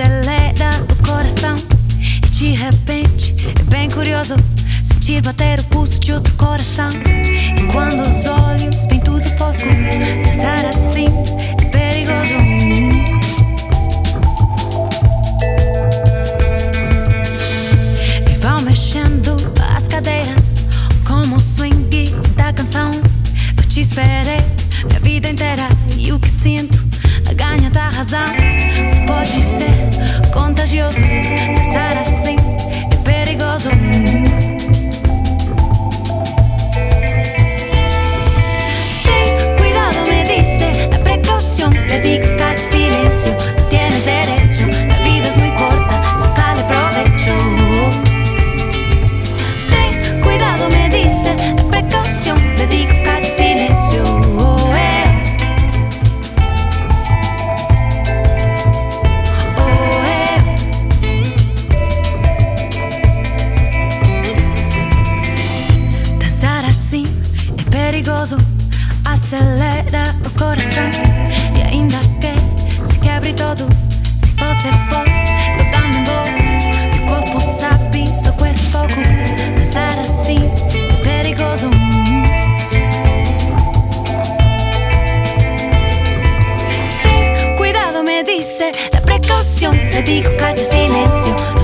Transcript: acelera o coração. E de repente é bem curioso sentir bater o pulso de outro coração. E quando os olhos vem tudo fosco, pensar assim é perigoso. Esperei minha vida inteira e o que sinto a ganha da razão. Só pode ser contagioso, pensar assim é perigoso. Ten cuidado, me dice, la precaución. Le digo, cállate, silencio, no tienes derecho. La vida es muy corta, sacale provecho. Ten cuidado, me dice, la precaución. Le digo, cállate, silencio. Acelera o coração. E ainda que se quebre todo, se você for, eu também vou. E o corpo sabe, só com esse pouco, pensar assim é perigoso. Ten cuidado, me dice, la precaución. Le digo, cállate, silêncio.